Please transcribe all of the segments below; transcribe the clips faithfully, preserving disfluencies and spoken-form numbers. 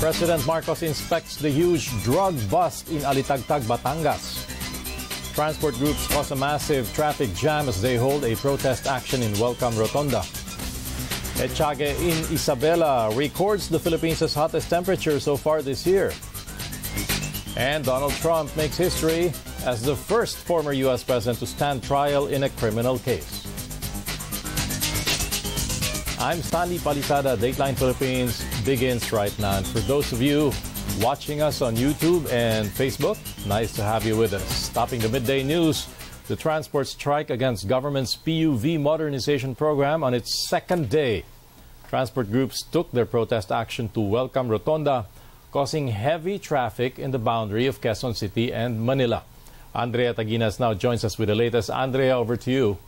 President Marcos inspects the huge drug bust in Alitagtag, Batangas. Transport groups cause a massive traffic jam as they hold a protest action in Welcome Rotonda. Echague in Isabela records the Philippines' hottest temperature so far this year. And Donald Trump makes history as the first former U S president to stand trial in a criminal case. I'm Stanley Palisada. Dateline Philippines begins right now. And for those of you watching us on YouTube and Facebook, nice to have you with us. Stopping the midday news, the transport strike against government's P U V modernization program on its second day. Transport groups took their protest action to Welcome Rotonda, causing heavy traffic in the boundary of Quezon City and Manila. Andrea Taguinas now joins us with the latest. Andrea, over to you.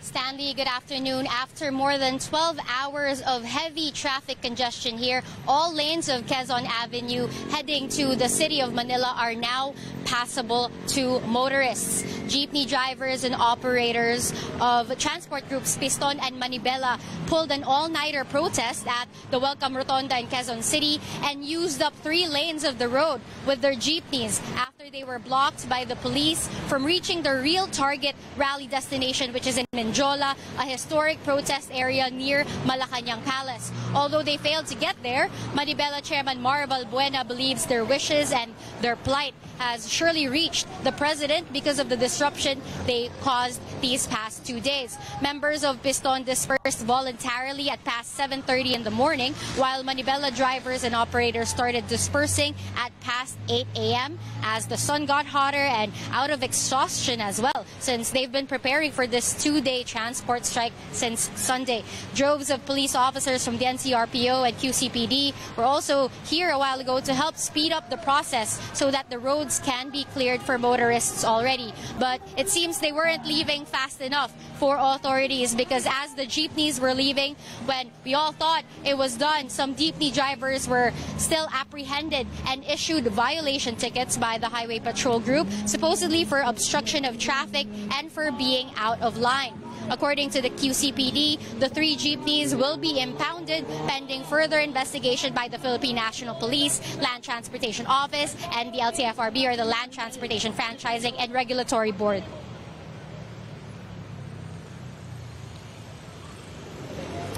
Stanley, good afternoon. After more than twelve hours of heavy traffic congestion here, all lanes of Quezon Avenue heading to the city of Manila are now passable to motorists. Jeepney drivers and operators of transport groups Piston and Manibela pulled an all-nighter protest at the Welcome Rotonda in Quezon City and used up three lanes of the road with their jeepneys after they were blocked by the police from reaching their real target rally destination, which is in Menjola, a historic protest area near Malacanang Palace. Although they failed to get there, Manibela Chairman Marvel Buena believes their wishes and their plight has surely reached the president because of the disruption they caused these past two days. Members of Piston dispersed voluntarily at past seven thirty in the morning, while Manibela drivers and operators started dispersing at past eight A M as the sun got hotter and out of exhaustion as well, since they've been preparing for this two-day transport strike since Sunday. Droves of police officers from the N C R P O and Q C P D were also here a while ago to help speed up the process so that the road can be cleared for motorists already, but it seems they weren't leaving fast enough for authorities, because as the jeepneys were leaving, when we all thought it was done, some jeepney drivers were still apprehended and issued violation tickets by the Highway Patrol Group, supposedly for obstruction of traffic and for being out of line. According to the Q C P D, the three jeepneys will be impounded pending further investigation by the Philippine National Police, Land Transportation Office, and the L T F R B, or the Land Transportation Franchising and Regulatory Board.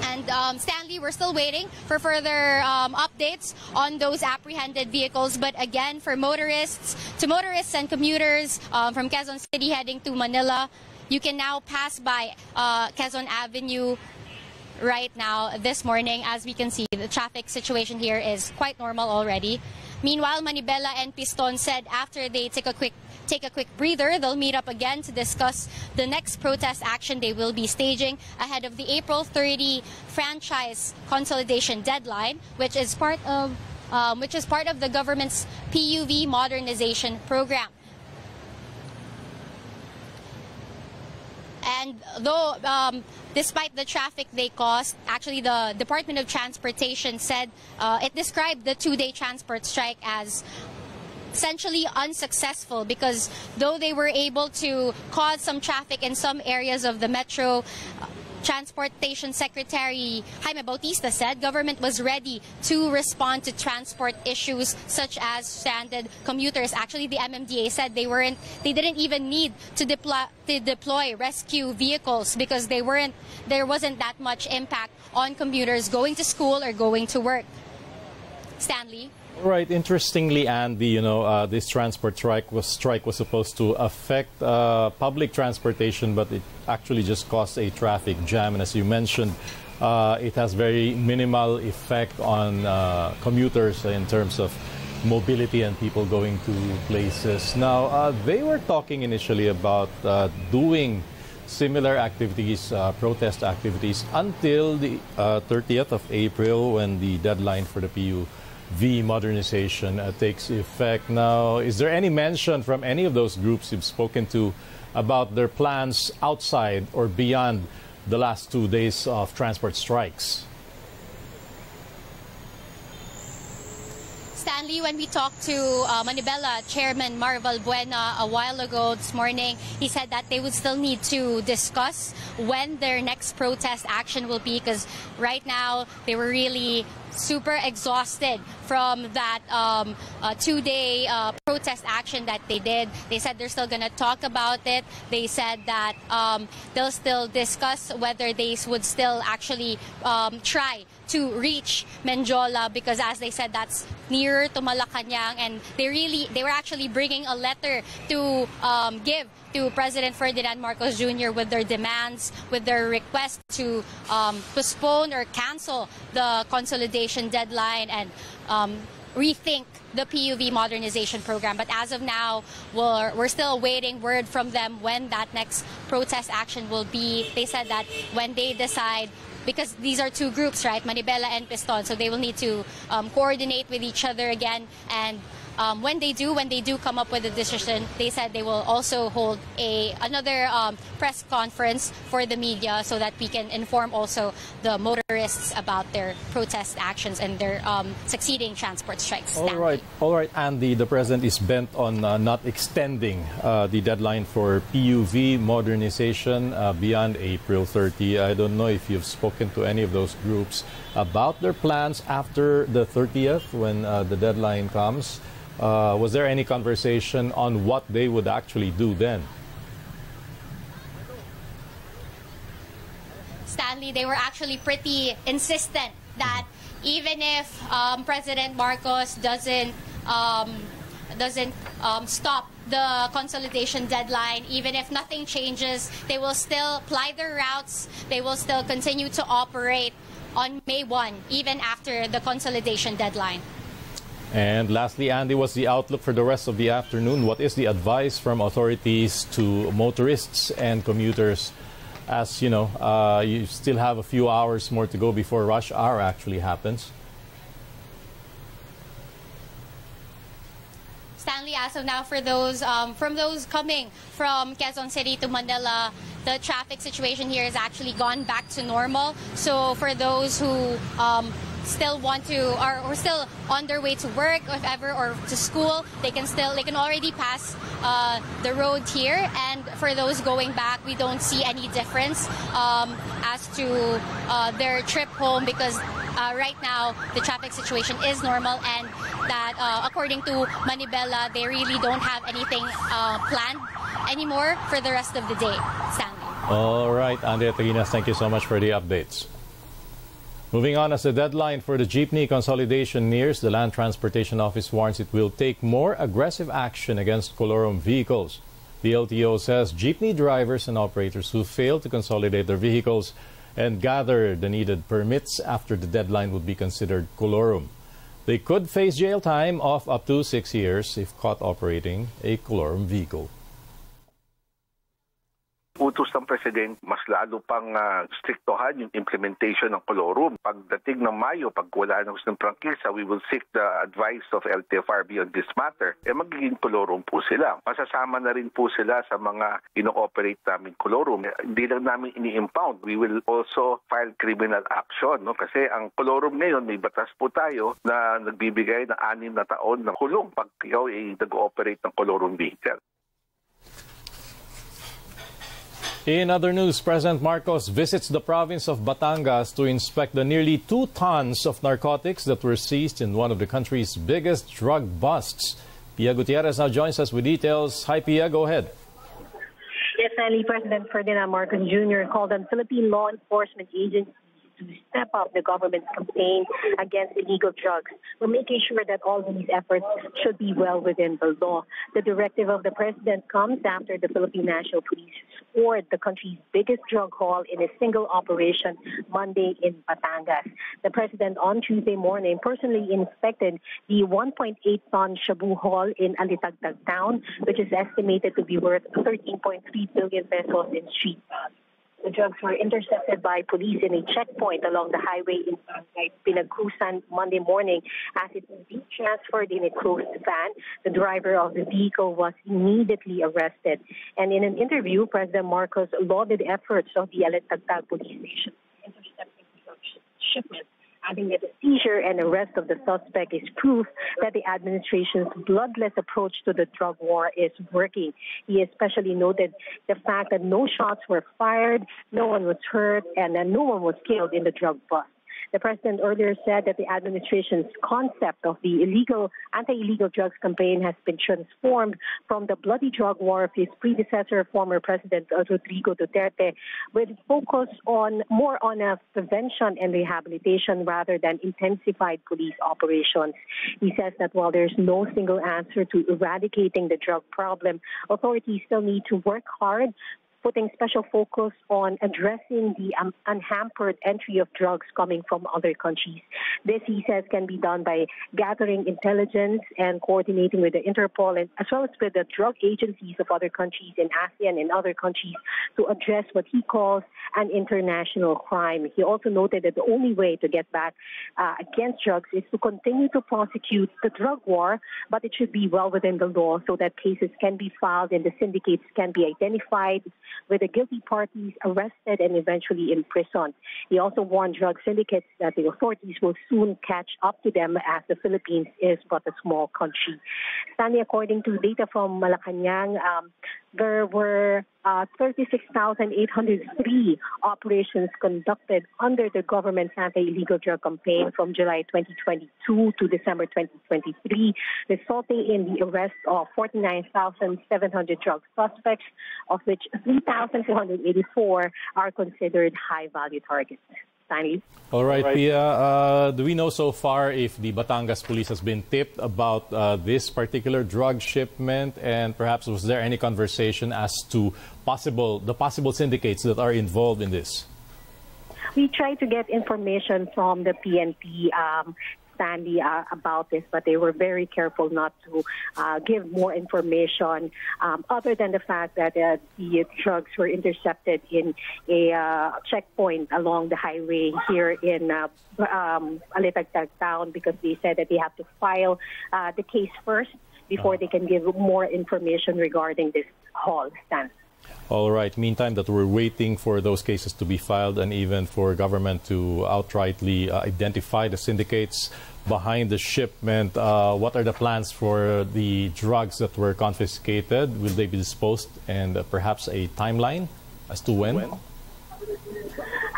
And um, Stanley, we're still waiting for further um, updates on those apprehended vehicles. But again, for motorists, to motorists and commuters um, from Quezon City heading to Manila, you can now pass by uh, Quezon Avenue right now this morning. As we can see, the traffic situation here is quite normal already. Meanwhile, Manibela and Piston said after they take a quick take a quick breather, they'll meet up again to discuss the next protest action they will be staging ahead of the April thirtieth franchise consolidation deadline, which is part of um, which is part of the government's P U V modernization program. And though, um, despite the traffic they caused, actually the Department of Transportation said uh, it described the two-day transport strike as essentially unsuccessful, because though they were able to cause some traffic in some areas of the metro, uh, Transportation Secretary Jaime Bautista said government was ready to respond to transport issues such as stranded commuters. Actually, the M M D A said they weren't, they didn't even need to deploy to deploy rescue vehicles because they weren't, there wasn't that much impact on commuters going to school or going to work. Stanley. Right. Interestingly, Andy, you know, uh, this transport strike was strike was supposed to affect uh, public transportation, but it actually just caused a traffic jam. And as you mentioned, uh, it has very minimal effect on uh, commuters in terms of mobility and people going to places. Now, uh, they were talking initially about uh, doing similar activities, uh, protest activities, until the uh, thirtieth of April, when the deadline for the P U V modernization uh, takes effect. Now, is there any mention from any of those groups you've spoken to about their plans outside or beyond the last two days of transport strikes? Stanley, when we talked to uh, Manibela Chairman Marvel Buena a while ago this morning, he said that they would still need to discuss when their next protest action will be, because right now they were really super exhausted from that um, uh, two-day uh, protest action that they did. They said they're still going to talk about it. They said that um, they'll still discuss whether they would still actually um, try to reach Menjola, because as they said, that's nearer to Malacanang, and they really they were actually bringing a letter to um, give to President Ferdinand Marcos Junior with their demands, with their request to um, postpone or cancel the consolidation deadline and um, rethink the P U V modernization program. But as of now, we're, we're still awaiting word from them when that next protest action will be. They said that when they decide, because these are two groups, right, Manibela and Piston, so they will need to um, coordinate with each other again. And um, when they do, when they do come up with a decision, they said they will also hold a another um, press conference for the media so that we can inform also the motorists about their protest actions and their um, succeeding transport strikes. All right, all right, Andy. The president is bent on uh, not extending uh, the deadline for P U V modernization uh, beyond April thirtieth. I don't know if you've spoken to any of those groups about their plans after the thirtieth, when uh, the deadline comes. Uh, was there any conversation on what they would actually do then? Stanley, they were actually pretty insistent that even if um, President Marcos doesn't um, doesn't um, stop the consolidation deadline, even if nothing changes, they will still ply their routes, they will still continue to operate on May first, even after the consolidation deadline. And lastly, Andy, what's the outlook for the rest of the afternoon? What is the advice from authorities to motorists and commuters, as you know, uh, you still have a few hours more to go before rush hour actually happens? Stanley, as of now, for those um, from those coming from Quezon City to Manila, the traffic situation here has actually gone back to normal. So for those who um, still want to, or, or still on their way to work, if ever, or to school, they can still, they can already pass uh, the road here. And for those going back, we don't see any difference um, as to uh, their trip home, because Uh, right now, the traffic situation is normal, and that, uh, according to Manibela, they really don't have anything uh, planned anymore for the rest of the day, Stanley. All right, Andrea Taguinas, thank you so much for the updates. Moving on, as the deadline for the jeepney consolidation nears, the Land Transportation Office warns it will take more aggressive action against colorum vehicles. The L T O says jeepney drivers and operators who fail to consolidate their vehicles and gather the needed permits after the deadline would be considered colorum. They could face jail time of up to six years if caught operating a colorum vehicle. Utos ng Presidente, mas lalo pang uh, striktohan yung implementation ng colorum. Pagdating ng Mayo, pag wala ng ng prangkisa, we will seek the advice of L T F R B on this matter. Eh magiging colorum po sila. Masasama na rin po sila sa mga ino-operate namin colorum. Eh, hindi lang namin ini-impound. We will also file criminal action. No? Kasi ang colorum ngayon, may batas po tayo na nagbibigay ng anim na taon ng kulong pag ikaw ay nag-ooperate ng colorum vehicle. In other news, President Marcos visits the province of Batangas to inspect the nearly two tons of narcotics that were seized in one of the country's biggest drug busts. Pia Gutierrez now joins us with details. Hi, Pia, go ahead. Yes, Sally, President Ferdinand Marcos Junior called on Philippine law enforcement agencies to step up the government's campaign against illegal drugs. We're making sure that all these efforts should be well within the law. The directive of the president comes after the Philippine National Police scored the country's biggest drug haul in a single operation Monday in Batangas. The president on Tuesday morning personally inspected the one point eight ton shabu haul in Alitagtag town, which is estimated to be worth thirteen point three billion pesos in street value. The drugs were intercepted by police in a checkpoint along the highway in Pinagkusan Monday morning. As it was being transferred in a closed van, the driver of the vehicle was immediately arrested. And in an interview, President Marcos lauded efforts of the Alitagtag police station to intercept the drug shipment adding that the seizure and arrest of the suspect is proof that the administration's bloodless approach to the drug war is working. He especially noted the fact that no shots were fired, no one was hurt, and that no one was killed in the drug bust. The president earlier said that the administration's concept of the illegal anti-illegal drugs campaign has been transformed from the bloody drug war of his predecessor, former President Rodrigo Duterte, with focus on more on a prevention and rehabilitation rather than intensified police operations. He says that while there's no single answer to eradicating the drug problem, authorities still need to work hard, putting special focus on addressing the um, unhampered entry of drugs coming from other countries. This, he says, can be done by gathering intelligence and coordinating with the Interpol, and, as well as with the drug agencies of other countries in ASEAN and other countries to address what he calls an international crime. He also noted that the only way to get back uh, against drugs is to continue to prosecute the drug war, but it should be well within the law so that cases can be filed and the syndicates can be identified, with the guilty parties arrested and eventually imprisoned. He also warned drug syndicates that the authorities will soon catch up to them as the Philippines is but a small country. Stanley, according to data from Malacanang, um, there were uh, thirty-six thousand eight hundred three operations conducted under the government's anti-illegal drug campaign from July twenty twenty-two to December twenty twenty-three, resulting in the arrest of forty-nine thousand seven hundred drug suspects, of which three thousand two hundred eighty-four are considered high-value targets. Stanley? All right, All right. Pia. Uh, do we know so far if the Batangas police has been tipped about uh, this particular drug shipment, and perhaps was there any conversation as to possible the possible syndicates that are involved in this? We tried to get information from the P N P um, Stanley uh, about this, but they were very careful not to uh, give more information um, other than the fact that uh, the drugs were intercepted in a uh, checkpoint along the highway here in uh, um, Alitagtag town, because they said that they have to file uh, the case first before they can give more information regarding this haul, Stan. All right. Meantime, that we're waiting for those cases to be filed and even for government to outrightly uh, identify the syndicates behind the shipment. Uh, what are the plans for the drugs that were confiscated? Will they be disposed, and uh, perhaps a timeline as to when? when?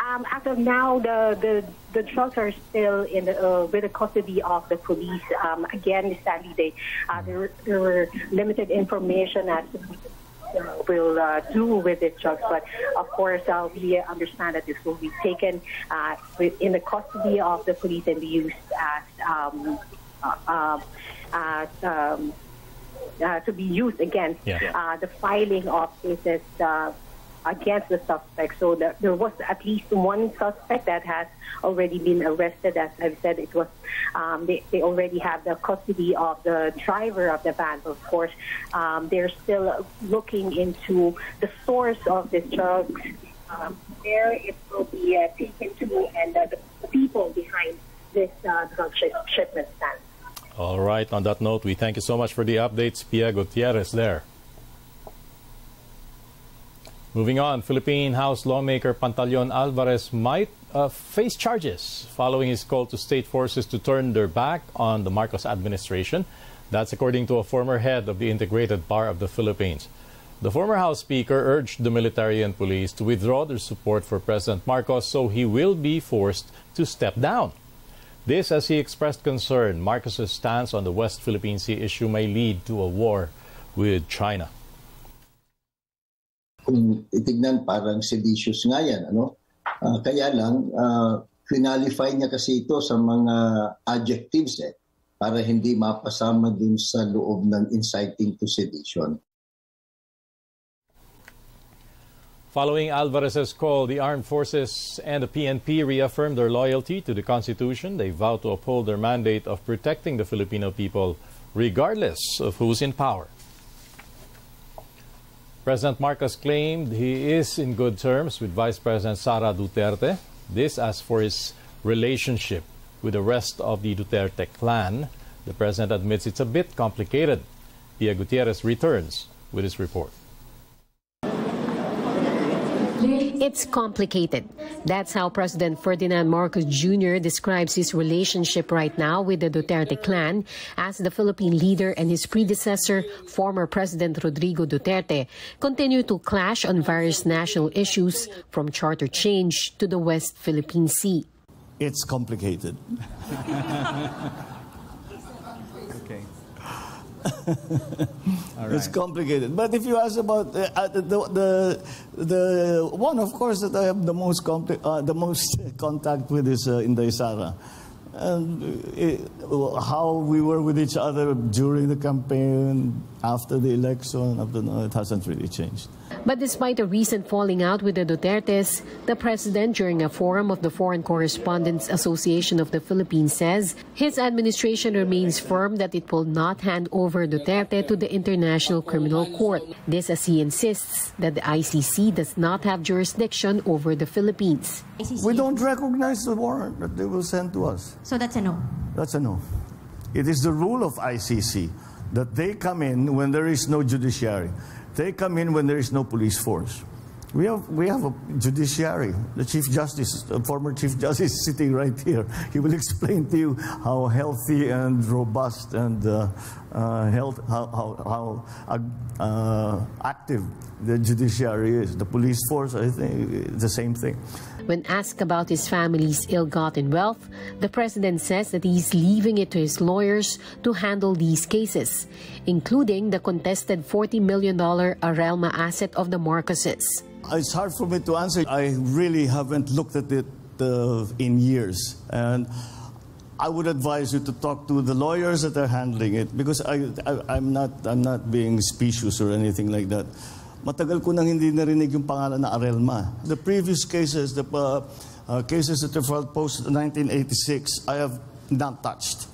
Um, as of now, the, the, the drugs are still in the, uh, with the custody of the police. Um, again, sadly, they, uh, there, there were limited information as to will uh, do with these drugs, but of course uh, we understand that this will be taken uh, in the custody of the police and be used as, um, uh, uh, as um, uh, to be used against yeah. uh, the filing of cases uh, against the suspect. So the, there was at least one suspect that has already been arrested. As I've said, it was um, they, they already have the custody of the driver of the van. Of course, um, they're still looking into the source of the drugs, um, where it will be uh, taken to, and uh, the people behind this uh, drug sh shipment stand. All right. On that note, we thank you so much for the updates, Pia Gutierrez. There. Moving on, Philippine House lawmaker Pantaleon Alvarez might uh, face charges following his call to state forces to turn their back on the Marcos administration. That's according to a former head of the Integrated Bar of the Philippines. The former House Speaker urged the military and police to withdraw their support for President Marcos, so he will be forced to step down. This as he expressed concern Marcos's stance on the West Philippine Sea issue may lead to a war with China. Kung itignan, parang seditious nga yan. Ano? Uh, kaya lang, uh, quinalify niya kasi ito sa mga adjectives eh, para hindi mapasama dun sa loob ng inciting to sedition. Following Alvarez's call, the Armed Forces and the P N P reaffirmed their loyalty to the Constitution. They vow to uphold their mandate of protecting the Filipino people regardless of who's in power. President Marcos claimed he is in good terms with Vice President Sara Duterte. This as for his relationship with the rest of the Duterte clan. The president admits it's a bit complicated. Pia Gutierrez returns with his report. It's complicated. That's how President Ferdinand Marcos Junior describes his relationship right now with the Duterte clan, as the Philippine leader and his predecessor, former President Rodrigo Duterte, continue to clash on various national issues, from charter change to the West Philippine Sea. It's complicated. Okay. Right. It's complicated. But if you ask about uh, the, the the one, of course, that I have the most uh, the most contact with is uh, Inday Sara. And it, how we were with each other during the campaign, after the election, after, no, it hasn't really changed. But despite a recent falling out with the Dutertes, the president, during a forum of the Foreign Correspondents Association of the Philippines, says his administration remains firm that it will not hand over Duterte to the International Criminal Court. This, as he insists that the I C C does not have jurisdiction over the Philippines. We don't recognize the warrant that they will send to us. So that's a no? That's a no. It is the rule of I C C that they come in when there is no judiciary. They come in when there is no police force. We have, we have a judiciary. The Chief Justice, the former Chief Justice, is sitting right here. He will explain to you how healthy and robust and uh, uh, health, how, how, how uh, active the judiciary is. The police force, I think, the same thing. When asked about his family's ill-gotten wealth, the president says that he's leaving it to his lawyers to handle these cases, including the contested forty million dollar Arelma asset of the Marcoses. It's hard for me to answer. I really haven't looked at it uh, in years. And I would advise you to talk to the lawyers that are handling it, because I, I, I'm, not, I'm not being specious or anything like that. Matagal ko nang hindi narinig yung pangalan na Arelma. The previous cases, the uh, uh, cases that were filed post nineteen eighty-six, I have not touched.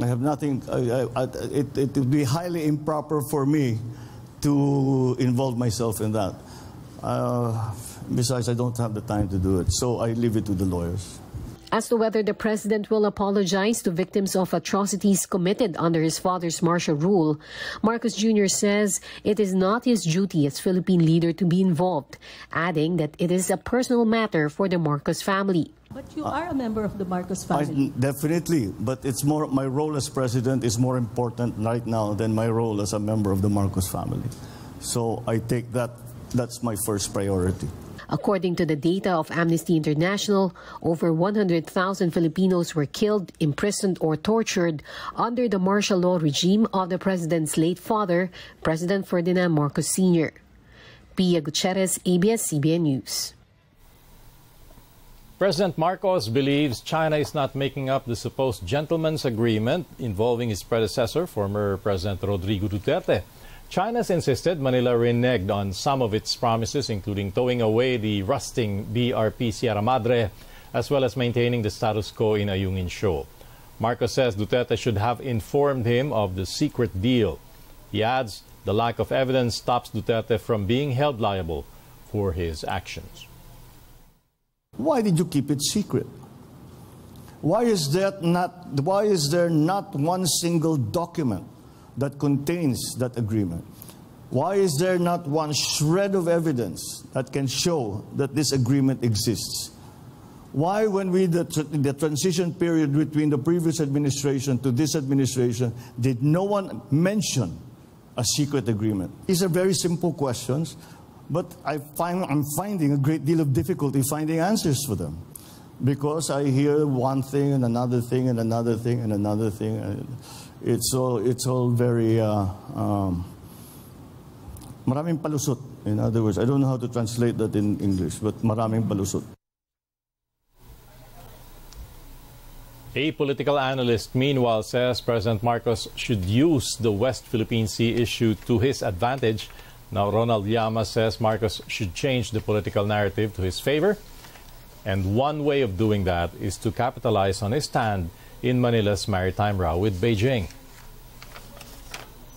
I have nothing. I, I, I, it, it would be highly improper for me to involve myself in that. Uh, besides, I don't have the time to do it, so I leave it to the lawyers. As to whether the president will apologize to victims of atrocities committed under his father's martial rule, Marcos Junior says it is not his duty as Philippine leader to be involved, adding that it is a personal matter for the Marcos family. But you are a member of the Marcos family. I, definitely, but it's more, my role as president is more important right now than my role as a member of the Marcos family. So I take that, that's my first priority. According to the data of Amnesty International, over one hundred thousand Filipinos were killed, imprisoned, or tortured under the martial law regime of the president's late father, President Ferdinand Marcos Senior Pia Gutierrez, A B S C B N News. President Marcos believes China is not making up the supposed gentleman's agreement involving his predecessor, former President Rodrigo Duterte. China's insisted Manila reneged on some of its promises, including towing away the rusting B R P Sierra Madre, as well as maintaining the status quo in Ayungin Shoal. Marcos says Duterte should have informed him of the secret deal. He adds the lack of evidence stops Duterte from being held liable for his actions. Why did you keep it secret? Why is that not, why is there not one single document that contains that agreement? Why is there not one shred of evidence that can show that this agreement exists? Why, when we, the, the transition period between the previous administration to this administration, did no one mention a secret agreement? These are very simple questions, but I find, I'm finding a great deal of difficulty finding answers for them, because I hear one thing and another thing and another thing and another thing. And It's all, it's all very, uh, um, maraming palusot, in other words. I don't know how to translate that in English, but maraming palusot. A political analyst, meanwhile, says President Marcos should use the West Philippine Sea issue to his advantage. Now, Ronald Llamas says Marcos should change the political narrative to his favor. And one way of doing that is to capitalize on his stand in Manila's maritime row with Beijing.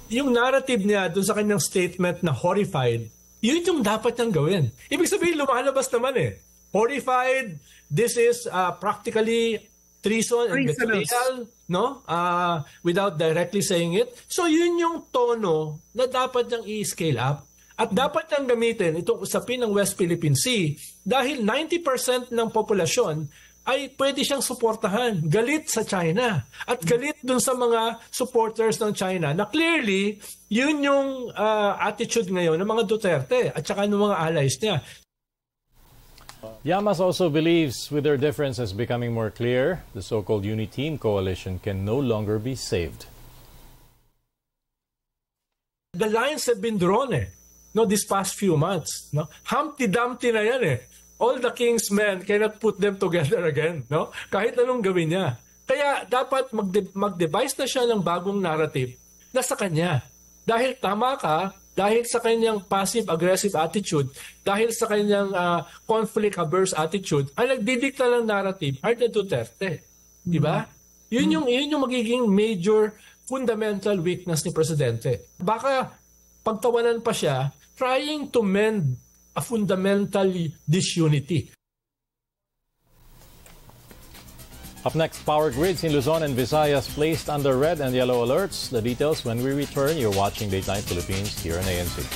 Yung narrative niya doon sa kanyang statement na horrified, yun yung dapat niyang gawin. Ibig sabihin, lumalabas naman eh. Horrified, this is uh, practically treason and betrayal, no? Uh, without directly saying it. So yun yung tono na dapat niyang i-scale up. At dapat niyang gamitin itong usapin ng West Philippine Sea dahil ninety percent ng populasyon ay pwede siyang suportahan, galit sa China at galit dun sa mga supporters ng China na clearly yun yung uh, attitude ngayon ng mga Duterte at saka ng mga allies niya. Llamas also believes with their differences becoming more clear, the so-called Uniteam coalition can no longer be saved. The lines have been drawn eh, no, these past few months. No? Humpty Dumpty na yan eh. All the king's men cannot put them together again. No? Kahit anong gawin niya. Kaya dapat mag-device na siya ng bagong narrative na sa kanya. Dahil tama ka, dahil sa kanyang passive-aggressive attitude, dahil sa kanyang uh, conflict-averse attitude, ang nagdidikta ng narrative ay the Duterte. Diba? Mm-hmm. Yun yung, yun yung magiging major fundamental weakness ni Presidente. Baka pagtawanan pa siya trying to mend a fundamental disunity. Up next, power grids in Luzon and Visayas placed under red and yellow alerts. The details when we return. You're watching Daytime Philippines here on A N C.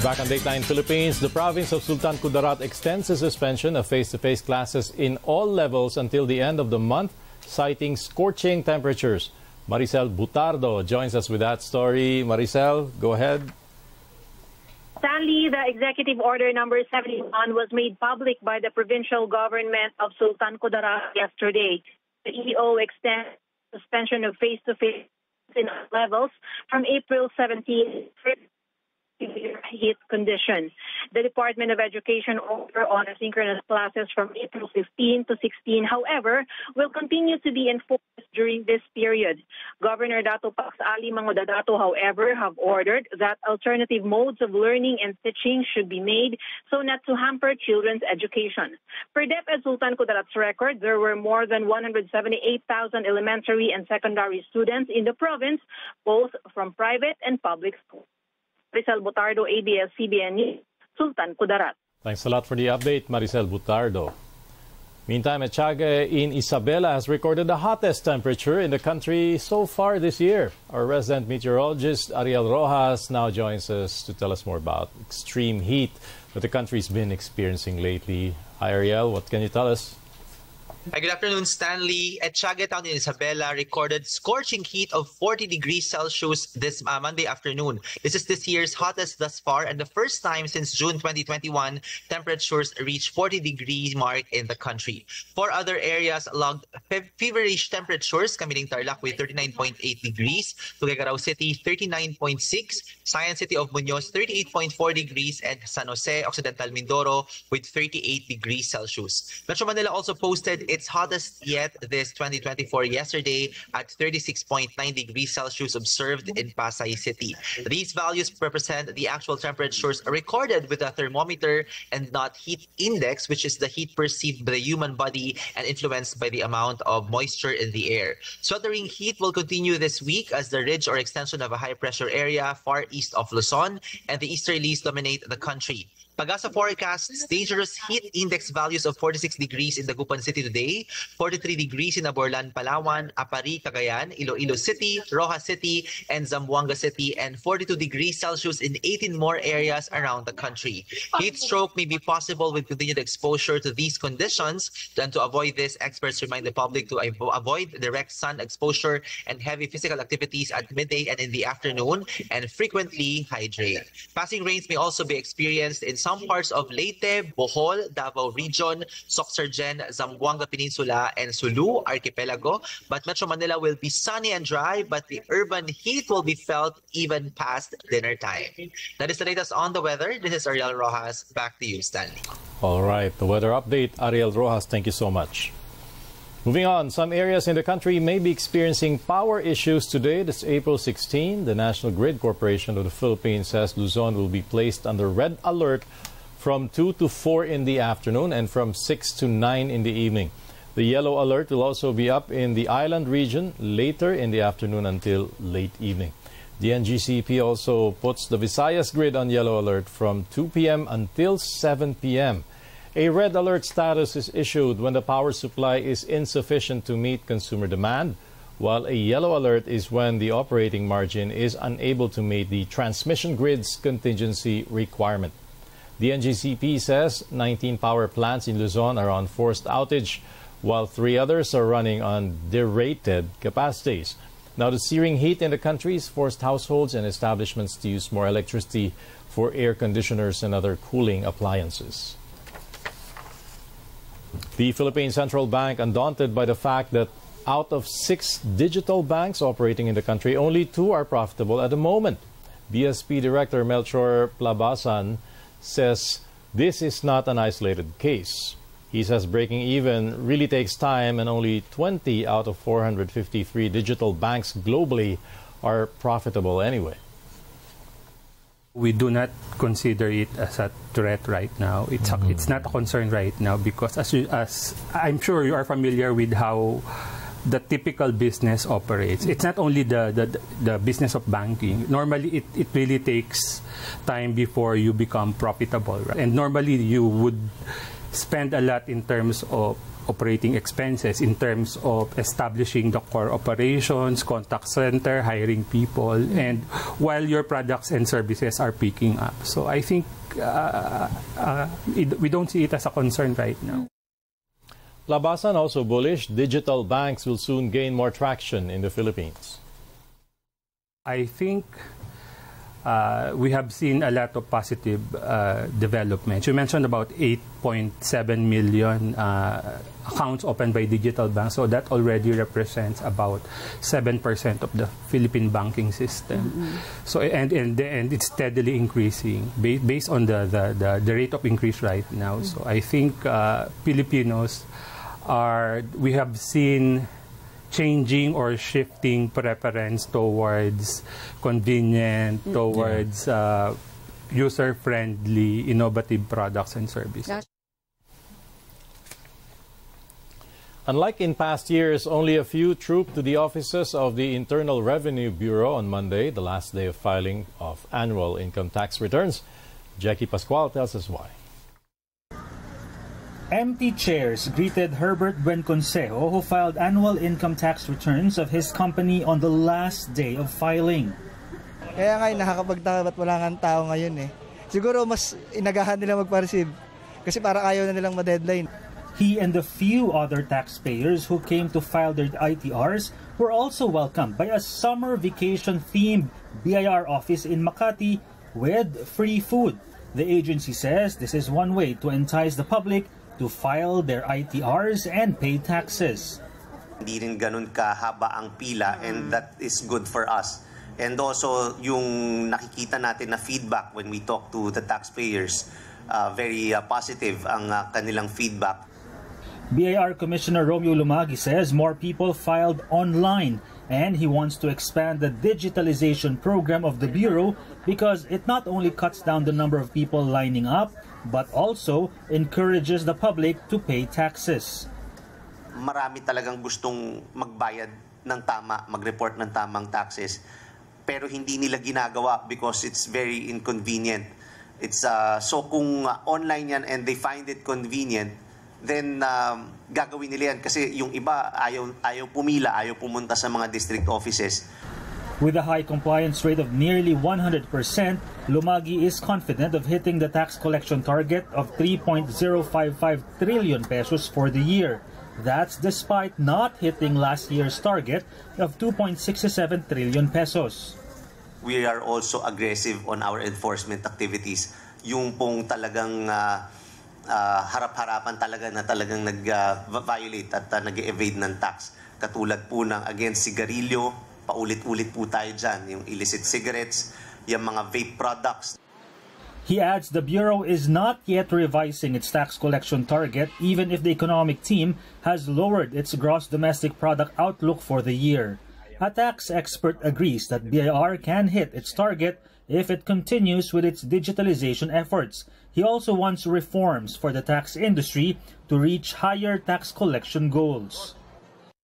Back on Dateline Philippines, the province of Sultan Kudarat extends a suspension of face-to-face classes in all levels until the end of the month, citing scorching temperatures. Maricel Butardo joins us with that story. Maricel, go ahead. Stanley, the executive order number seventy-one was made public by the provincial government of Sultan Kudarat yesterday. The E O extends suspension of face-to-face in all levels from April seventeenth. Heat condition. The Department of Education order on asynchronous classes from April fifteenth to sixteenth, however, will continue to be enforced during this period. Governor Dato Pax Ali Mangudadato, however, have ordered that alternative modes of learning and teaching should be made so not to hamper children's education. Per DepEd Sultan Kudarat's record, there were more than one hundred seventy-eight thousand elementary and secondary students in the province, both from private and public schools. Maricel Butardo, A B S C B N News, Sultan Kudarat. Thanks a lot for the update, Maricel Butardo. Meantime, Echague in Isabela has recorded the hottest temperature in the country so far this year. Our resident meteorologist, Ariel Rojas, now joins us to tell us more about extreme heat that the country's been experiencing lately. Hi, Ariel, what can you tell us? Hi, good afternoon, Stanley. Echague town in Isabela recorded scorching heat of forty degrees Celsius this uh, Monday afternoon. This is this year's hottest thus far, and the first time since June twenty twenty-one, temperatures reached forty degree mark in the country. Four other areas logged fe feverish temperatures, Kamiling Tarlac with thirty-nine point eight degrees, Tuguegarao City thirty-nine point six, Science City of Muñoz thirty-eight point four degrees, and San Jose Occidental Mindoro with thirty-eight degrees Celsius. Metro Manila also posted its hottest yet this twenty twenty-four yesterday at thirty-six point nine degrees Celsius observed in Pasay City. These values represent the actual temperatures recorded with a thermometer and not heat index, which is the heat perceived by the human body and influenced by the amount of moisture in the air. Sweltering heat will continue this week as the ridge or extension of a high pressure area far east of Luzon and the easterlies dominate the country. Pag-asa forecasts dangerous heat index values of forty-six degrees in Dagupan City today, forty-three degrees in Aborlan, Palawan, Apari, Cagayan, Iloilo City, Rojas City, and Zamboanga City, and forty-two degrees Celsius in eighteen more areas around the country. Heat stroke may be possible with continued exposure to these conditions, and to avoid this, experts remind the public to avoid direct sun exposure and heavy physical activities at midday and in the afternoon, and frequently hydrate. Passing rains may also be experienced in some parts of Leyte, Bohol, Davao Region, Soxargen, Zamboanga Peninsula, and Sulu Archipelago, but Metro Manila will be sunny and dry, but the urban heat will be felt even past dinner time. That is the latest on the weather. This is Ariel Rojas. Back to you, Stanley. All right, the weather update, Ariel Rojas. Thank you so much. Moving on, some areas in the country may be experiencing power issues today. This April sixteenth, the National Grid Corporation of the Philippines says Luzon will be placed under red alert from two to four in the afternoon and from six to nine in the evening. The yellow alert will also be up in the island region later in the afternoon until late evening. The N G C P also puts the Visayas grid on yellow alert from two p m until seven p m A red alert status is issued when the power supply is insufficient to meet consumer demand, while a yellow alert is when the operating margin is unable to meet the transmission grid's contingency requirement. The N G C P says nineteen power plants in Luzon are on forced outage, while three others are running on derated capacities. Now, the searing heat in the country has forced households and establishments to use more electricity for air conditioners and other cooling appliances. The Philippine Central Bank, undaunted by the fact that out of six digital banks operating in the country, only two are profitable at the moment. B S P Director Melchor Plabasan says this is not an isolated case. He says breaking even really takes time, and only twenty out of four hundred fifty-three digital banks globally are profitable anyway. We do not consider it as a threat right now. It's a, it's not a concern right now because as you, as I'm sure you are familiar with how the typical business operates. It's not only the the, the business of banking. Normally, it, it really takes time before you become profitable, right? And normally you would spend a lot in terms of operating expenses, in terms of establishing the core operations, contact center, hiring people, and while your products and services are picking up. So I think uh, uh, it, we don't see it as a concern right now. Labasan also bullish digital banks will soon gain more traction in the Philippines. I think Uh, we have seen a lot of positive uh, developments. You mentioned about eight point seven million uh, accounts opened by digital banks, so that already represents about seven percent of the Philippine banking system. Mm-hmm. So and, and, and it's steadily increasing based, based on the, the, the, the rate of increase right now. Mm-hmm. So I think uh, Filipinos are, we have seen changing or shifting preference towards convenient, towards uh, user-friendly, innovative products and services. Unlike in past years, only a few trooped to the offices of the Internal Revenue Bureau on Monday, the last day of filing of annual income tax returns. Jackie Pascual tells us why. Empty chairs greeted Herbert Buenconsejo, who filed annual income tax returns of his company on the last day of filing. Kaya ngayon, nakakapagtaka ba't wala kang tao ngayon eh. Siguro mas inagahan nila magpa-receive kasi para ayaw na nilang ma-deadline. He and the few other taxpayers who came to file their I T Rs were also welcomed by a summer vacation-themed B I R office in Makati with free food. The agency says this is one way to entice the public to file their I T Rs and pay taxes. Hindi rin ganun kahaba ang pila, and that is good for us. And also yung nakikita natin na feedback when we talk to the taxpayers, uh, very uh, positive ang uh, kanilang feedback. B I R Commissioner Romeo Lumagi says more people filed online, and he wants to expand the digitalization program of the Bureau because it not only cuts down the number of people lining up, but also encourages the public to pay taxes. Marami talagang gustong magbayad ng tama, mag-report ng tamang taxes, pero hindi nila ginagawa because it's very inconvenient. It's uh, so kung uh, online yan and they find it convenient, then um, gagawin nila yan kasi yung iba ayaw, ayaw pumila, ayaw pumunta sa mga district offices. With a high compliance rate of nearly one hundred percent, Lumagi is confident of hitting the tax collection target of three point zero five five trillion pesos for the year. That's despite not hitting last year's target of two point six seven trillion pesos. We are also aggressive on our enforcement activities. Yung pong talagang uh, uh, harap-harapan talaga na talagang nag-violate uh, at uh, nag-evade ng tax. Katulad po ng against sigarilyo, paulit-ulit po tayo dyan. Yung illicit cigarettes, yung mga vape products. He adds the Bureau is not yet revising its tax collection target even if the economic team has lowered its gross domestic product outlook for the year. A tax expert agrees that B I R can hit its target if it continues with its digitalization efforts. He also wants reforms for the tax industry to reach higher tax collection goals.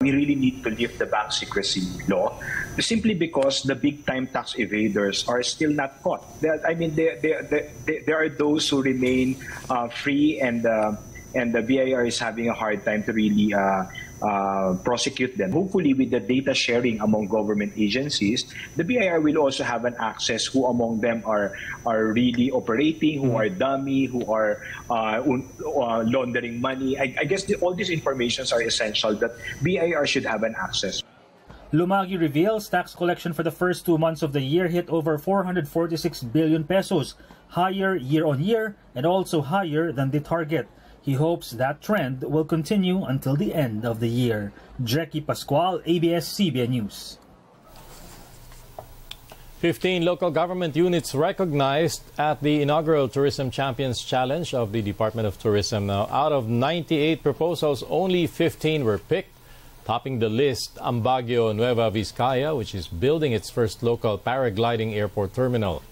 We really need to lift the bank secrecy law simply because the big-time tax evaders are still not caught. I mean, there, there, there, there are those who remain uh, free, and uh, and the B I R is having a hard time to really uh, Uh, prosecute them. Hopefully, with the data sharing among government agencies, the B I R will also have an access who among them are are really operating, who are dummy, who are uh, uh, laundering money. I, I guess the, all these informations are essential that B I R should have an access. Lumagi reveals tax collection for the first two months of the year hit over four hundred forty-six billion pesos, higher year-on-year and also higher than the target. He hopes that trend will continue until the end of the year. Jackie Pascual, A B S C B N News. fifteen local government units recognized at the inaugural Tourism Champions Challenge of the Department of Tourism. Now, out of ninety-eight proposals, only fifteen were picked. Topping the list, ang Baguio Nueva Vizcaya, which is building its first local paragliding airport terminal.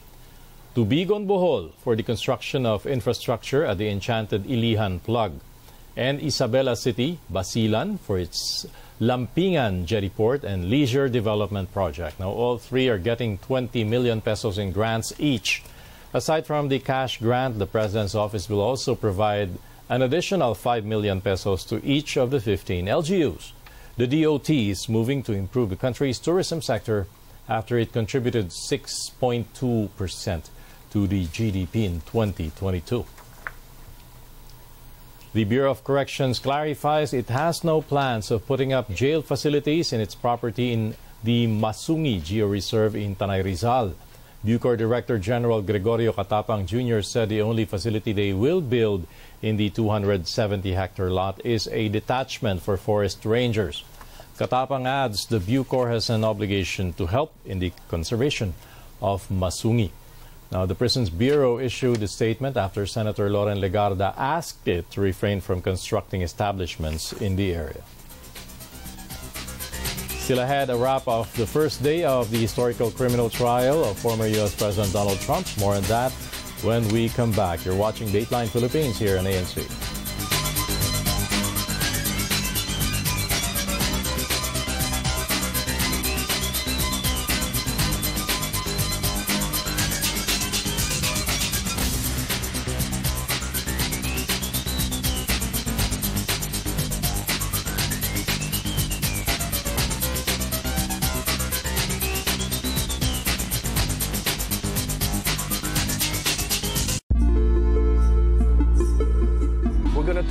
Tubigon Bohol for the construction of infrastructure at the Enchanted Ilihan Plug. And Isabela City, Basilan for its Lampingan Jettyport and Leisure Development Project. Now, all three are getting twenty million pesos in grants each. Aside from the cash grant, the President's Office will also provide an additional five million pesos to each of the fifteen L G Us. The D O T is moving to improve the country's tourism sector after it contributed six point two percent. to the G D P in twenty twenty-two. The Bureau of Corrections clarifies it has no plans of putting up jail facilities in its property in the Masungi Geo-Reserve in Tanay Rizal. BuCor Director General Gregorio Catapang Junior said the only facility they will build in the two hundred seventy hectare lot is a detachment for forest rangers. Catapang adds the BuCor has an obligation to help in the conservation of Masungi. Now, the Prisons Bureau issued a statement after Senator Loren Legarda asked it to refrain from constructing establishments in the area. Still ahead, a wrap of the first day of the historical criminal trial of former U S President Donald Trump. More on that when we come back. You're watching Dateline Philippines here on A M C.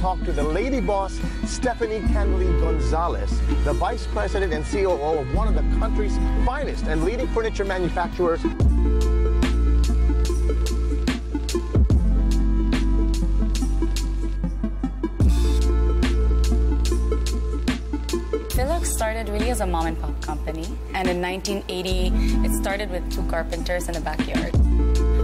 Talk to the lady boss, Stephanie Canley Gonzalez, the vice president and C O O of one of the country's finest and leading furniture manufacturers. Philux started really as a mom and pop company, and in nineteen eighty, it started with two carpenters in the backyard.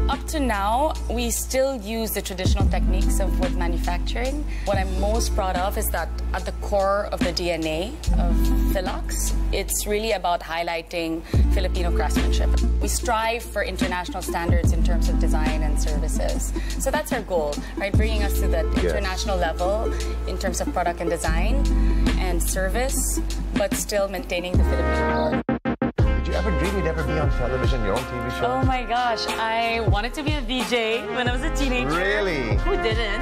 Up to now, we still use the traditional techniques of wood manufacturing. What I'm most proud of is that at the core of the D N A of Philux, it's really about highlighting Filipino craftsmanship. We strive for international standards in terms of design and services. So that's our goal, right? Bringing us to that international level in terms of product and design and service, but still maintaining the Filipino core. ever dream you'd ever be on television, your own T V show? Oh my gosh, I wanted to be a V J when I was a teenager. Really? Who didn't?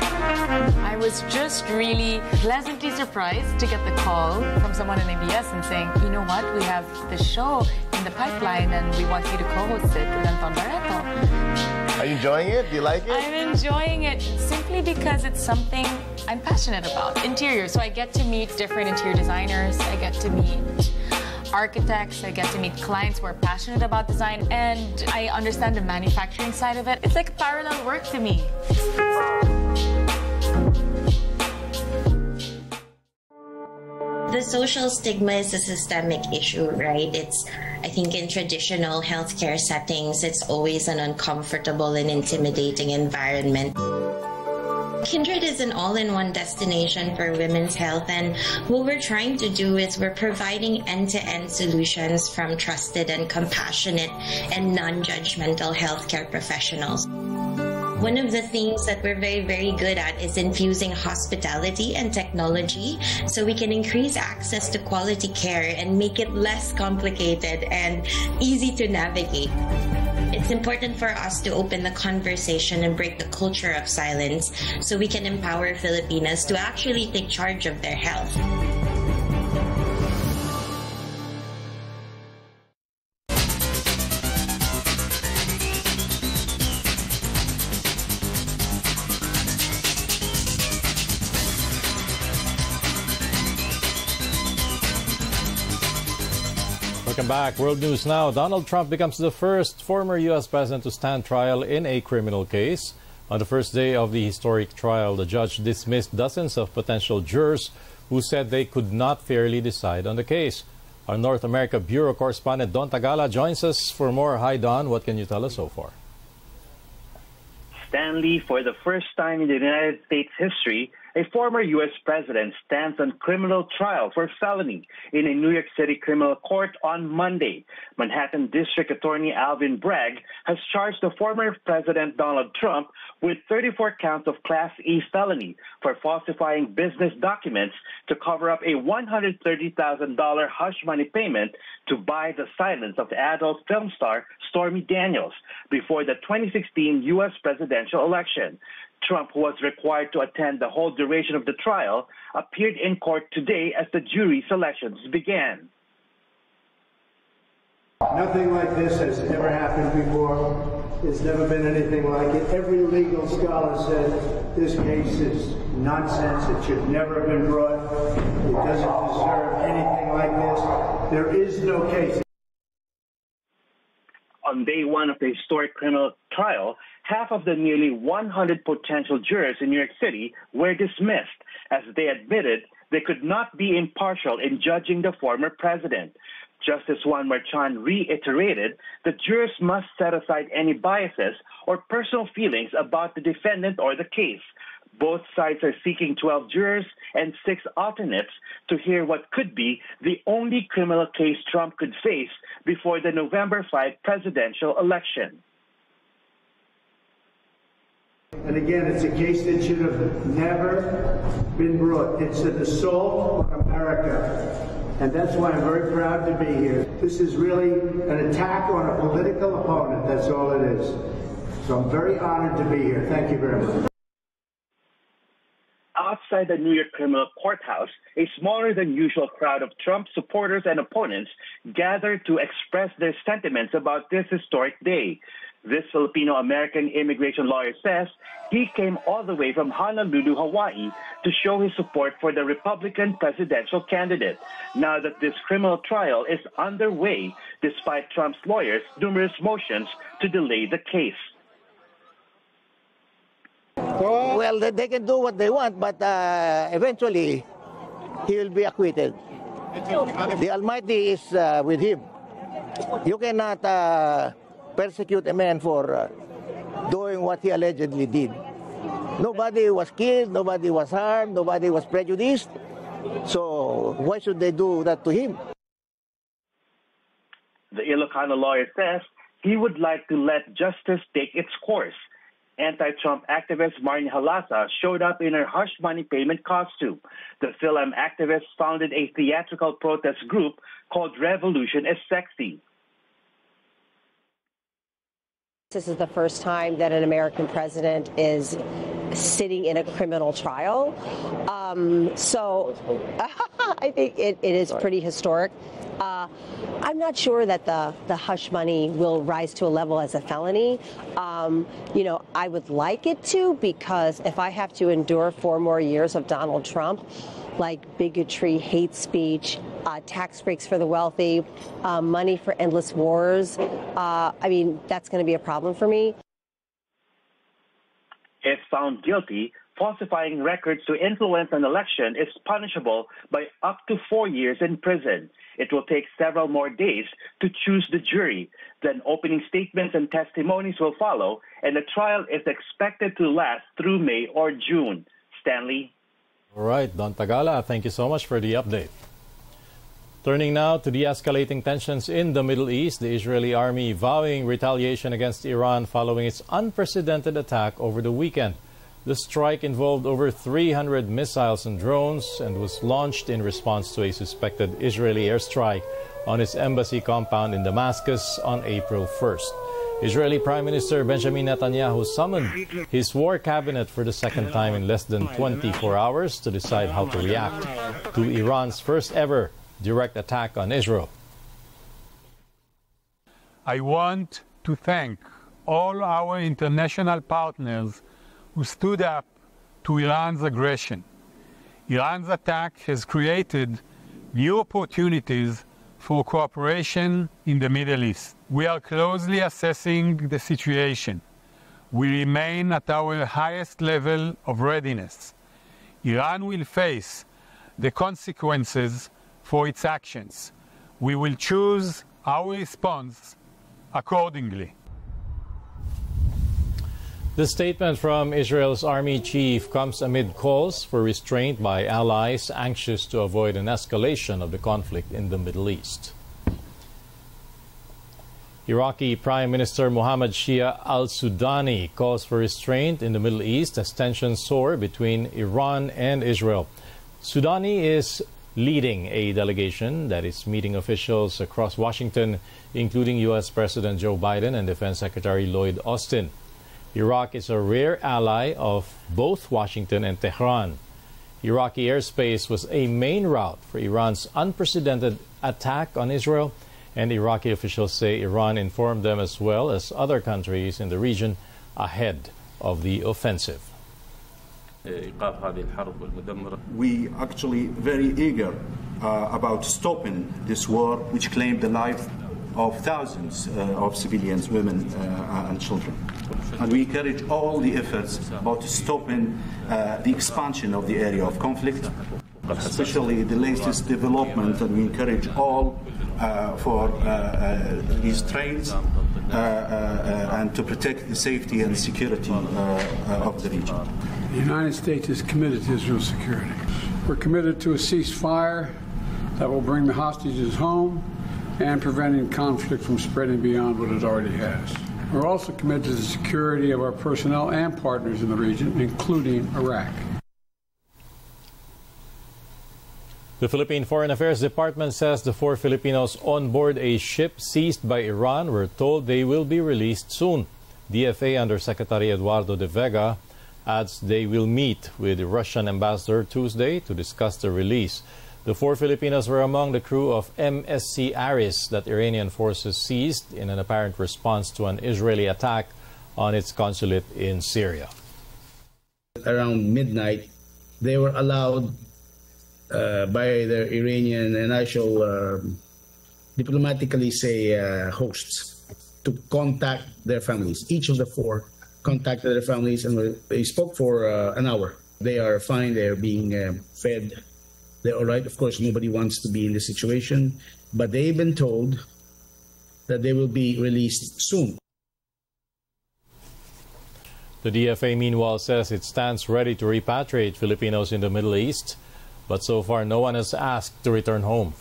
I was just really pleasantly surprised to get the call from someone in A B S and saying, you know what, we have this show in the pipeline and we want you to co-host it with Anton Barreto. Are you enjoying it? Do you like it? I'm enjoying it simply because it's something I'm passionate about. Interior, so I get to meet different interior designers. I get to meet architects. I get to meet clients who are passionate about design. And I understand the manufacturing side of it. It's like parallel work to me. The social stigma is a systemic issue, right? It's, I think, in traditional healthcare settings, it's always an uncomfortable and intimidating environment. Kindred is an all-in-one destination for women's health, and what we're trying to do is we're providing end-to-end solutions from trusted and compassionate and non-judgmental healthcare professionals. One of the things that we're very, very good at is infusing hospitality and technology so we can increase access to quality care and make it less complicated and easy to navigate. It's important for us to open the conversation and break the culture of silence so we can empower Filipinas to actually take charge of their health. Welcome back. World News Now. Donald Trump becomes the first former U S president to stand trial in a criminal case. On the first day of the historic trial, the judge dismissed dozens of potential jurors who said they could not fairly decide on the case. Our North America Bureau correspondent Don Tagala joins us for more. Hi, Don. What can you tell us so far? Stanley, for the first time in the United States history, a former U S president stands on criminal trial for felony in a New York City criminal court on Monday. Manhattan District Attorney Alvin Bragg has charged the former President Donald Trump with thirty-four counts of Class E felony for falsifying business documents to cover up a one hundred thirty thousand dollar hush money payment to buy the silence of the adult film star Stormy Daniels before the twenty sixteen U S presidential election. Trump, who was required to attend the whole duration of the trial, appeared in court today as the jury selections began. Nothing like this has ever happened before. There's never been anything like it. Every legal scholar says this case is nonsense. It should never have been brought. It doesn't deserve anything like this. There is no case. On day one of the historic criminal trial, half of the nearly one hundred potential jurors in New York City were dismissed as they admitted they could not be impartial in judging the former president. Justice Juan Merchan reiterated that jurors must set aside any biases or personal feelings about the defendant or the case. Both sides are seeking twelve jurors and six alternates to hear what could be the only criminal case Trump could face before the November fifth presidential election. And again, it's a case that should have never been brought. It's an assault on America. And that's why I'm very proud to be here. This is really an attack on a political opponent. That's all it is. So I'm very honored to be here. Thank you very much. Outside the New York criminal courthouse, a smaller than usual crowd of Trump supporters and opponents gathered to express their sentiments about this historic day. This Filipino-American immigration lawyer says he came all the way from Honolulu, Hawaii, to show his support for the Republican presidential candidate. Now that this criminal trial is underway, despite Trump's lawyers' numerous motions to delay the case. Well, they can do what they want, but uh, eventually he will be acquitted. The Almighty is uh, with him. You cannot uh, persecute a man for uh, doing what he allegedly did. Nobody was killed, nobody was harmed, nobody was prejudiced. So why should they do that to him? The Ilocano lawyer says he would like to let justice take its course. Anti-Trump activist Marnie Halasa showed up in her hush money payment costume. The Philam activist founded a theatrical protest group called Revolution is Sexy. This is the first time that an American president is sitting in a criminal trial. Um, so I think it, it is pretty historic. Uh, I'm not sure that the, the hush money will rise to a level as a felony. Um, you know, I would like it to, because if I have to endure four more years of Donald Trump, like bigotry, hate speech, uh, tax breaks for the wealthy, uh, money for endless wars. Uh, I mean, that's going to be a problem for me. If found guilty, falsifying records to influence an election is punishable by up to four years in prison. It will take several more days to choose the jury. Then opening statements and testimonies will follow, and the trial is expected to last through May or June. Stanley? All right, Don Tagala, thank you so much for the update. Turning now to the escalating tensions in the Middle East, the Israeli army vowing retaliation against Iran following its unprecedented attack over the weekend. The strike involved over three hundred missiles and drones and was launched in response to a suspected Israeli airstrike on its embassy compound in Damascus on April first. Israeli Prime Minister Benjamin Netanyahu summoned his war cabinet for the second time in less than twenty-four hours to decide how to react to Iran's first-ever direct attack on Israel. I want to thank all our international partners who stood up to Iran's aggression. Iran's attack has created new opportunities for cooperation in the Middle East. We are closely assessing the situation. We remain at our highest level of readiness. Iran will face the consequences for its actions. We will choose our response accordingly. This statement from Israel's army chief comes amid calls for restraint by allies anxious to avoid an escalation of the conflict in the Middle East. Iraqi Prime Minister Mohammed Shia al-Sudani calls for restraint in the Middle East as tensions soar between Iran and Israel. Sudani is leading a delegation that is meeting officials across Washington, including U S President Joe Biden and Defense Secretary Lloyd Austin. Iraq is a rare ally of both Washington and Tehran. Iraqi airspace was a main route for Iran's unprecedented attack on Israel, and Iraqi officials say Iran informed them as well as other countries in the region ahead of the offensive. We actually very eager uh, about stopping this war, which claimed the life of thousands uh, of civilians, women uh, and children. And we encourage all the efforts about stopping uh, the expansion of the area of conflict, especially the latest development, and we encourage all uh, for uh, uh, these trains uh, uh, and to protect the safety and security uh, uh, of the region. The United States is committed to Israel's security. We're committed to a ceasefire that will bring the hostages home and preventing conflict from spreading beyond what it already has. We're also committed to the security of our personnel and partners in the region, including Iraq. The Philippine Foreign Affairs Department says the four Filipinos on board a ship seized by Iran were told they will be released soon. D F A Undersecretary Eduardo de Vega adds they will meet with the Russian ambassador Tuesday to discuss the release. The four Filipinos were among the crew of M S C Aris that Iranian forces seized in an apparent response to an Israeli attack on its consulate in Syria. Around midnight, they were allowed uh, by their Iranian, and I shall uh, diplomatically say uh, hosts, to contact their families. Each of the four contacted their families, and they spoke for uh, an hour. They are fine, they are being uh, fed. They're all right. Of course, nobody wants to be in this situation, but they've been told that they will be released soon. The D F A, meanwhile, says it stands ready to repatriate Filipinos in the Middle East, but so far no one has asked to return home.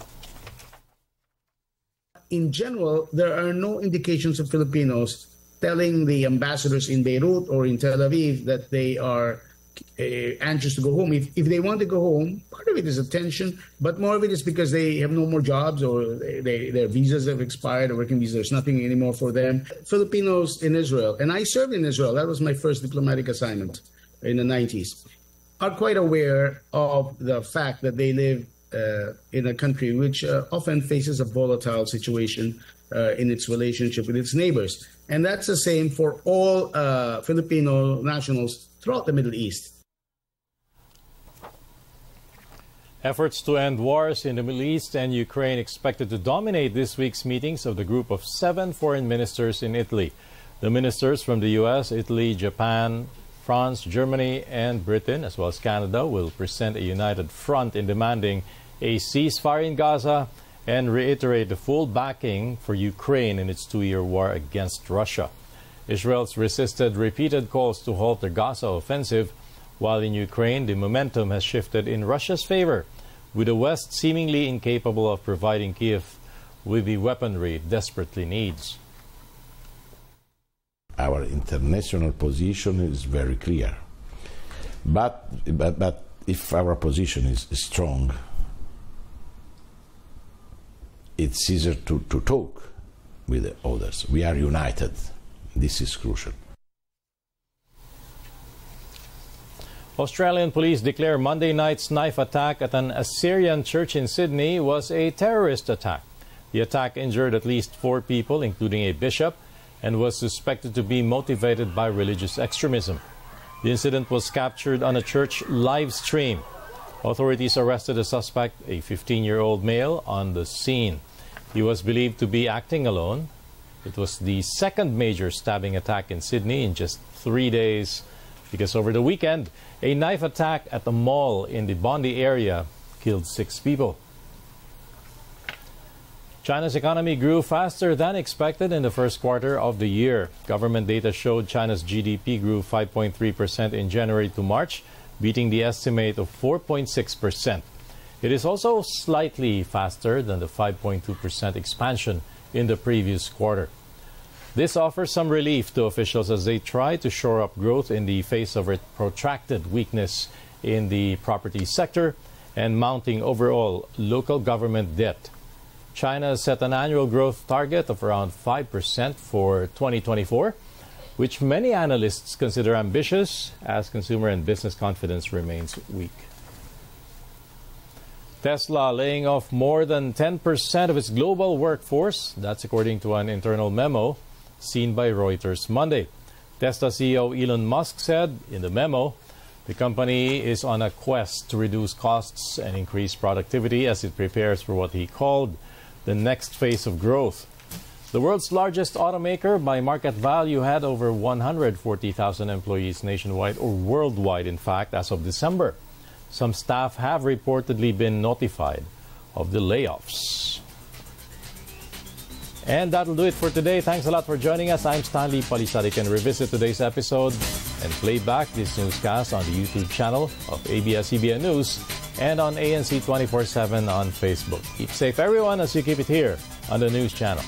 In general, there are no indications of Filipinos telling the ambassadors in Beirut or in Tel Aviv that they are uh, anxious to go home. If, if they want to go home, part of it is attention, but more of it is because they have no more jobs, or they, they, their visas have expired, or working visas, there's nothing anymore for them. Filipinos in Israel, and I served in Israel, that was my first diplomatic assignment in the nineties, are quite aware of the fact that they live uh, in a country which uh, often faces a volatile situation uh, in its relationship with its neighbors. And that's the same for all uh, Filipino nationals throughout the Middle East. Efforts to end wars in the Middle East and Ukraine expected to dominate this week's meetings of the group of seven foreign ministers in Italy. The ministers from the U S, Italy, Japan, France, Germany, and Britain, as well as Canada, will present a united front in demanding a ceasefire in Gaza and reiterate the full backing for Ukraine in its two-year war against Russia. Israel's resisted repeated calls to halt the Gaza offensive, while in Ukraine, the momentum has shifted in Russia's favor, with the West seemingly incapable of providing Kiev with the weaponry it desperately needs. Our international position is very clear, but, but, but if our position is strong, it's easier to, to talk with the others. We are united. This is crucial. Australian police declare Monday night's knife attack at an Assyrian church in Sydney was a terrorist attack. The attack injured at least four people, including a bishop, and was suspected to be motivated by religious extremism. The incident was captured on a church live stream. Authorities arrested a suspect, a fifteen-year-old male, on the scene. He was believed to be acting alone. It was the second major stabbing attack in Sydney in just three days, because over the weekend, a knife attack at a mall in the Bondi area killed six people. China's economy grew faster than expected in the first quarter of the year. Government data showed China's G D P grew five point three percent in January to March, beating the estimate of four point six percent. It is also slightly faster than the five point two percent expansion in the previous quarter. This offers some relief to officials as they try to shore up growth in the face of a protracted weakness in the property sector and mounting overall local government debt. China set an annual growth target of around five percent for twenty twenty-four, which many analysts consider ambitious as consumer and business confidence remains weak. Tesla laying off more than ten percent of its global workforce. That's according to an internal memo seen by Reuters Monday. Tesla C E O Elon Musk said in the memo, the company is on a quest to reduce costs and increase productivity as it prepares for what he called the next phase of growth. The world's largest automaker by market value had over one hundred forty thousand employees nationwide, or worldwide in fact, as of December. Some staff have reportedly been notified of the layoffs. And that'll do it for today. Thanks a lot for joining us. I'm Stanley Palisada. You can revisit today's episode and play back this newscast on the YouTube channel of A B S-C B N News and on A N C twenty-four seven on Facebook. Keep safe, everyone, as you keep it here on the news channel.